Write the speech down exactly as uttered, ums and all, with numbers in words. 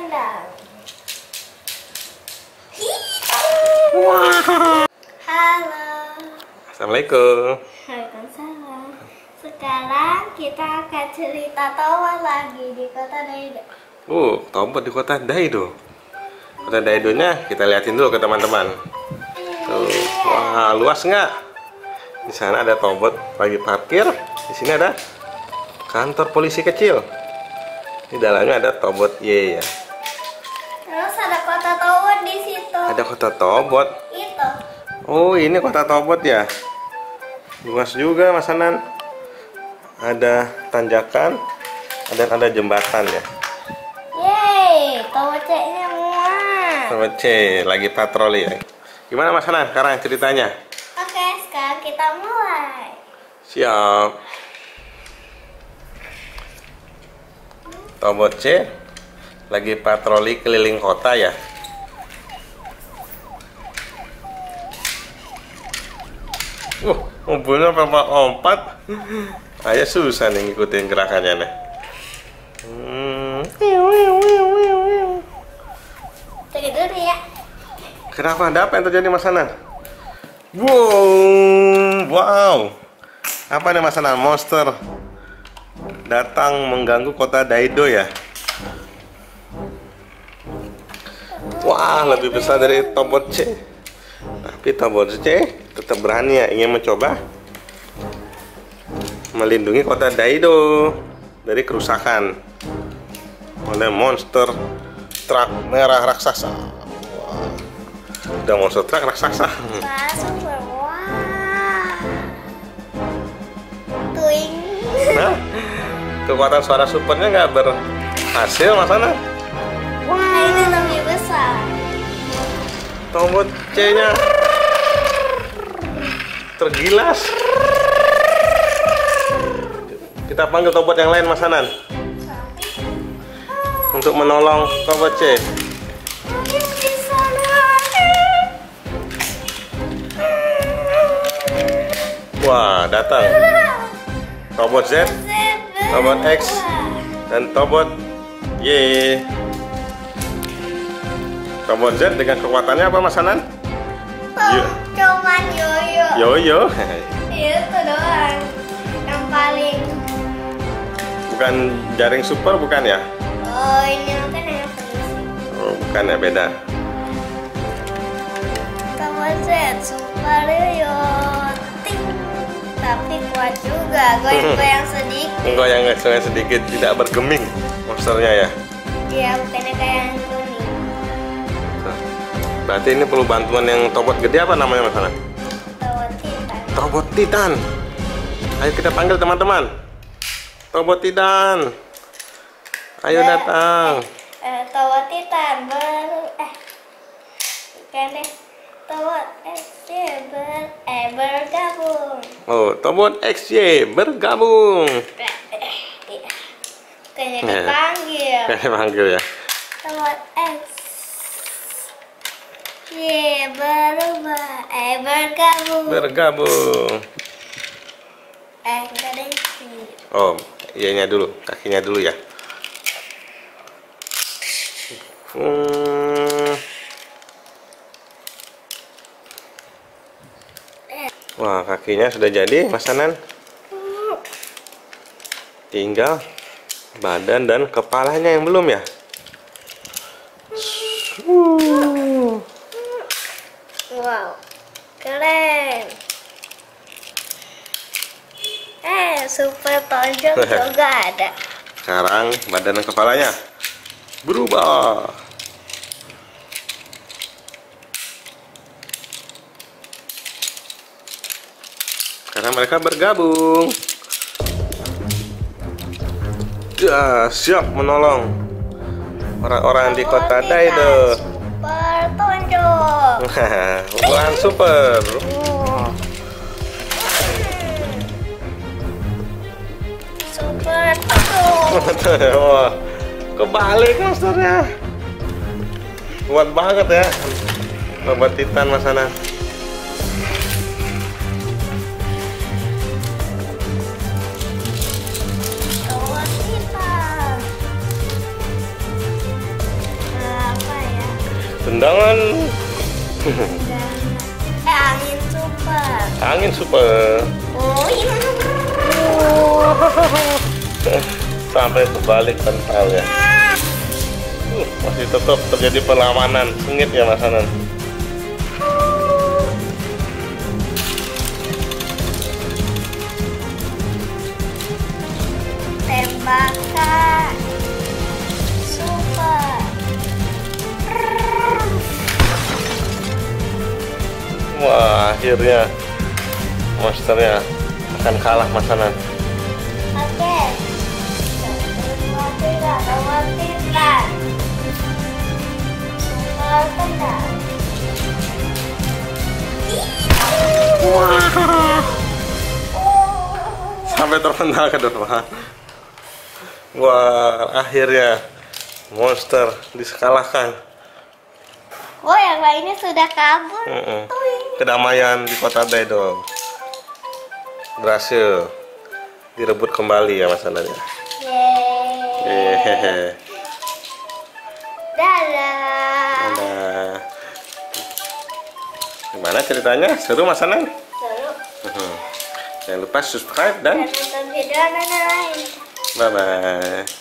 kandang. Wow. Halo. Assalamualaikum. Waalaikumsalam. Sekarang kita akan cerita Tobot lagi di kota Daido. Uh, Tobot di kota Daido. Kota Daidonya kita liatin dulu ke teman-teman. Tuh, wah luas nggak? Di sana ada Tobot lagi parkir. Di sini ada kantor polisi kecil. Di dalamnya ada Tobot Y ya. Terus ada kota Tobot di situ. Ada kota Tobot. Itu. Oh, ini kota Tobot ya. Luas juga Mas Hanan. Ada tanjakan, ada ada jembatan ya. Yeay, Tobot C-nya muat. Tobot C lagi patroli ya. Gimana Mas Hanan sekarang ceritanya? Oke, sekarang kita mulai. Siap. Tobot C lagi patroli keliling kota ya. Uh, mobilnya lompat-lompat. Ayah susah nih ngikutin gerakannya nih. Hmm. Tidur ya. Kenapa? Ada apa yang terjadi Mas Hanan? Wow, wow. Apa nih Mas Hanan? Monster datang mengganggu kota Daido ya. Wah, lebih besar dari Tobot C. Tapi Tobot C tetap berani ya, ingin mencoba melindungi kota Daido dari kerusakan oleh monster truk merah raksasa. Wah. Udah monster truk raksasa. Nah, kekuatan suara supernya nggak berhasil Mas Hanan. Wah, wow. Ini lebih besar. Tobot C-nya tergilas. Kita panggil Tobot yang lain Mas Hanan untuk menolong Tobot C. Wah, datang Tobot Z, Tobot X, dan Tobot Y. Tobot Z dengan kekuatannya apa Mas Hanan? Cuman yoyo. Yoyo. Itu doang. Yang paling. Bukan jaring super bukan ya? Oh ini bukan yang polisi. Oh bukan ya, beda. Tobot Z super yoyo. Tapi kuat juga, goyang-goyang sedikit. Goyang-goyang sedikit, tidak bergeming monsternya ya. Iya, bukannya kayak yang kuning. Berarti ini perlu bantuan yang Tobot gede apa namanya Mas Hanan? Tobot Titan. Tobot Titan. Ayo kita panggil teman-teman. Tobot Titan. Ayo Ber datang. Eh, eh, Tobot Titan ber eh bukan deh. Tobot X J ber eh bergabung. Oh, Tobot X J bergabung. Kayaknya dipanggil. Kayaknya dipanggil ya. Tobot X J berubah eh bergabung. Bergabung. Eh, enggak ada isi. Oh, ianya dulu, kakinya dulu ya. Hmm. Wah, kakinya sudah jadi Mas Hanan. Tinggal badan dan kepalanya yang belum ya. Wuh. Wow, keren. Eh, super tonjok juga ada. Sekarang badan dan kepalanya berubah. Karena mereka bergabung. Ya, siap menolong orang-orang di kota Daido. Super tonjok. Bukan super. Oh. Super tonjok. Wah, kebalik monsternya. Kuat banget ya. Tobot Titan Mas Hanan. Tendangan. Eh, angin super. Angin super. Oh iya. Sampai kebalik kental ya. Uh, masih tetap terjadi perlawanan sengit ya Mas Hanan. Tembakan super. Wah, akhirnya monsternya akan kalah Mas Hanan. Oke. Wah. Sampai terpental ke depan. Wah, akhirnya monster disekalahkan. Wah, yang lainnya sudah kabur. Mm-mm. Kedamaian di kota Daedong berhasil direbut kembali ya Mas Hanan. Yeay. Dadah. Dadah. Gimana ceritanya? Seru Mas Hanan? Seru. Mm-hmm. Jangan lupa subscribe dan, dan nonton video Hanan lain. Bye-bye.